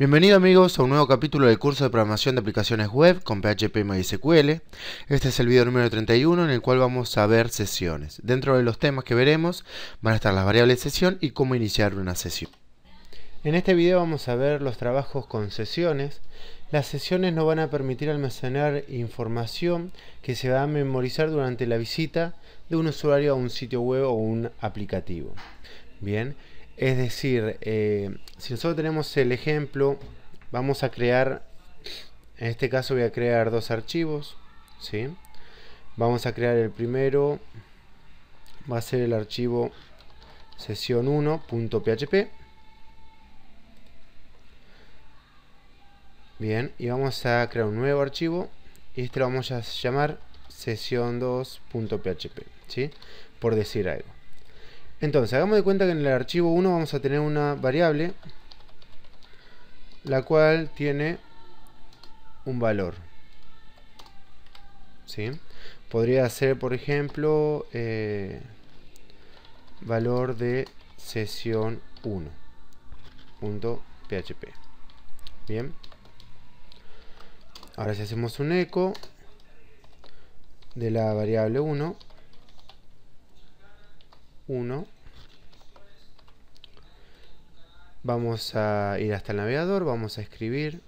Bienvenido amigos a un nuevo capítulo del curso de programación de aplicaciones web con PHP y MySQL. Este es el video número 31 en el cual vamos a ver sesiones. Dentro de los temas que veremos van a estar las variables sesión y cómo iniciar una sesión. En este video vamos a ver los trabajos con sesiones. Las sesiones nos van a permitir almacenar información que se va a memorizar durante la visita de un usuario a un sitio web o un aplicativo. Bien. Es decir, si nosotros tenemos el ejemplo, vamos a crear, en este caso voy a crear dos archivos, ¿sí? Vamos a crear el primero, va a ser el archivo sesión1.php. Bien, y vamos a crear un nuevo archivo y este lo vamos a llamar sesión2.php, ¿sí? Por decir algo. Entonces, hagamos de cuenta que en el archivo 1 vamos a tener una variable la cual tiene un valor, ¿sí? Podría ser, por ejemplo, valor de sesión1.php. Bien. Ahora si hacemos un eco de la variable 1, vamos a ir hasta el navegador, vamos a escribir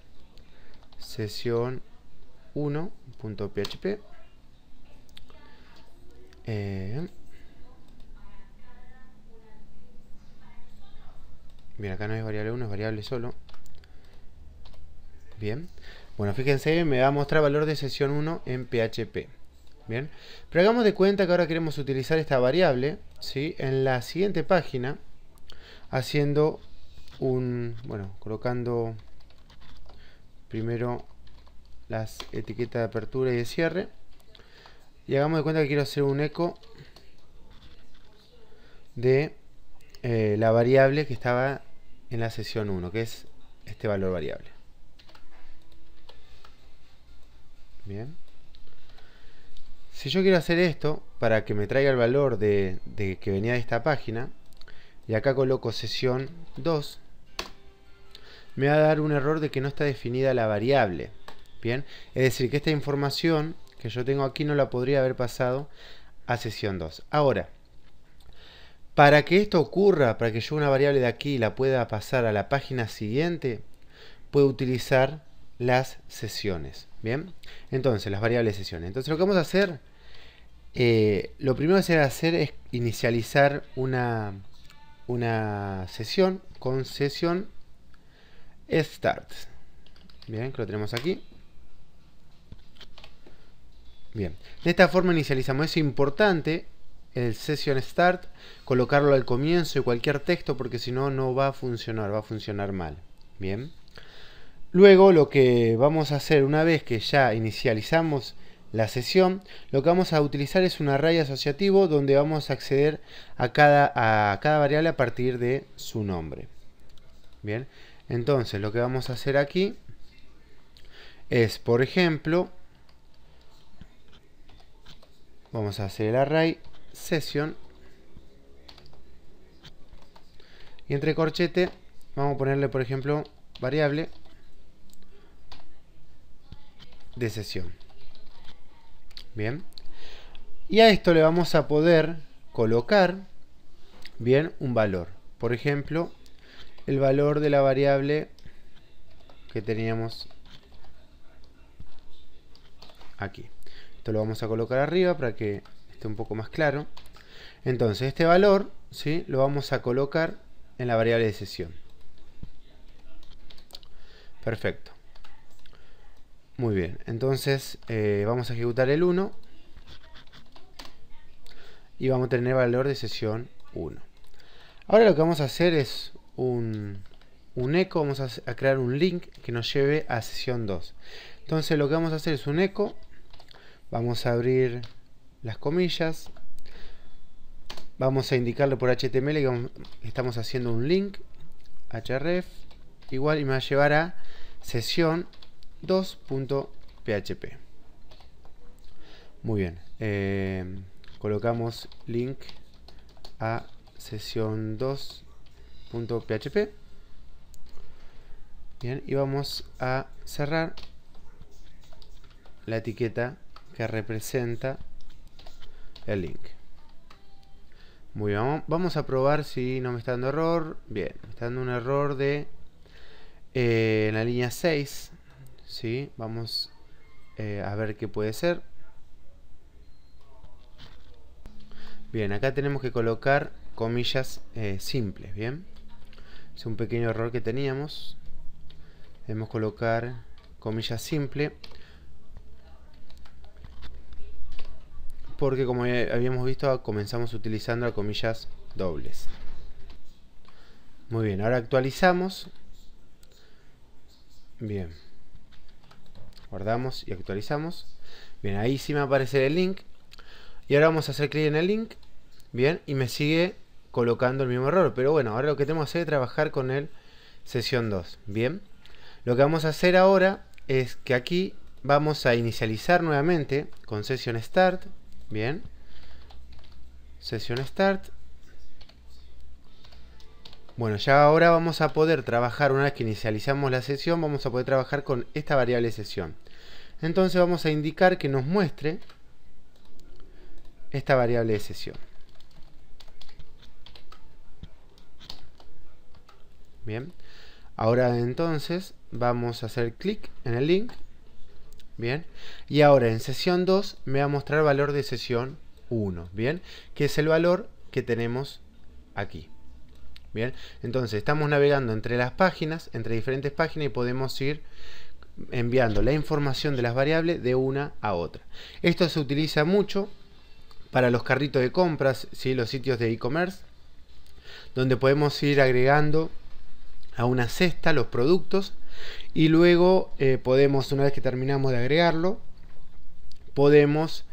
sesión1.php. Bien, acá no es variable 1, es variable solo. Bien, bueno, fíjense, me va a mostrar valor de sesión 1 en PHP. Bien, pero hagamos de cuenta que ahora queremos utilizar esta variable, ¿sí? En la siguiente página, haciendo un, bueno, colocando primero las etiquetas de apertura y de cierre, y hagamos de cuenta que quiero hacer un eco de la variable que estaba en la sesión 1, que es este valor variable. Bien. Si yo quiero hacer esto para que me traiga el valor de que venía de esta página y acá coloco sesión 2, me va a dar un error de que no está definida la variable. Bien, es decir que esta información que yo tengo aquí no la podría haber pasado a sesión 2. Ahora, para que esto ocurra, para que yo una variable de aquí la pueda pasar a la página siguiente, puedo utilizar las sesiones. Bien, entonces las variables sesiones. Entonces lo que vamos a hacer, lo primero que se va a hacer es inicializar una sesión con sesión start. Bien, que lo tenemos aquí. Bien, de esta forma inicializamos. Es importante el session start colocarlo al comienzo de cualquier texto, porque si no, no va a funcionar, va a funcionar mal. Bien. Luego, lo que vamos a hacer una vez que ya inicializamos la sesión, lo que vamos a utilizar es un array asociativo donde vamos a acceder a cada variable a partir de su nombre. Bien, entonces lo que vamos a hacer aquí es, por ejemplo, vamos a hacer el array session y entre corchete vamos a ponerle, por ejemplo, variable de sesión. Bien, y a esto le vamos a poder colocar, bien, un valor, por ejemplo el valor de la variable que teníamos aquí. Esto lo vamos a colocar arriba para que esté un poco más claro. Entonces este valor, ¿sí?, lo vamos a colocar en la variable de sesión. Perfecto. Muy bien, entonces vamos a ejecutar el 1 y vamos a tener valor de sesión 1. Ahora lo que vamos a hacer es un eco, vamos a crear un link que nos lleve a sesión 2. Entonces lo que vamos a hacer es un eco, vamos a abrir las comillas, vamos a indicarle por HTML que estamos haciendo un link, href, igual, y me va a llevar a sesión 2.php. Muy bien, colocamos link a sesión 2.php. Bien, y vamos a cerrar la etiqueta que representa el link. Muy bien, vamos a probar si no me está dando error. Bien, me está dando un error de en la línea 6. ¿Sí? Vamos a ver qué puede ser. Bien, acá tenemos que colocar comillas simples. Bien, es un pequeño error que teníamos. Debemos colocar comillas simple, porque como habíamos visto comenzamos utilizando las comillas dobles. Muy bien, ahora actualizamos. Bien, guardamos y actualizamos. Bien, ahí sí me aparece el link. Y ahora vamos a hacer clic en el link. Bien, y me sigue colocando el mismo error. Pero bueno, ahora lo que tenemos que hacer es trabajar con el sesión 2. Bien, lo que vamos a hacer ahora es que aquí vamos a inicializar nuevamente con session start. Bien, session start. Bueno, ya ahora vamos a poder trabajar, una vez que inicializamos la sesión, vamos a poder trabajar con esta variable sesión. Entonces vamos a indicar que nos muestre esta variable de sesión. Bien, ahora entonces vamos a hacer clic en el link. Bien, y ahora en sesión 2 me va a mostrar el valor de sesión 1. Bien, que es el valor que tenemos aquí. Bien, entonces estamos navegando entre las páginas, entre diferentes páginas, y podemos ir enviando la información de las variables de una a otra. Esto se utiliza mucho para los carritos de compras, ¿sí? Los sitios de e-commerce, donde podemos ir agregando a una cesta los productos y luego podemos, una vez que terminamos de agregarlo, podemos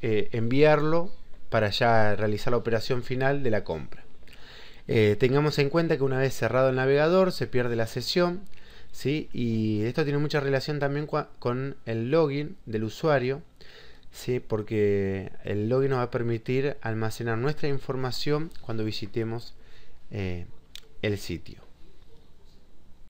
enviarlo para ya realizar la operación final de la compra. Tengamos en cuenta que una vez cerrado el navegador se pierde la sesión, ¿sí? Y esto tiene mucha relación también con el login del usuario, ¿sí? Porque el login nos va a permitir almacenar nuestra información cuando visitemos el sitio.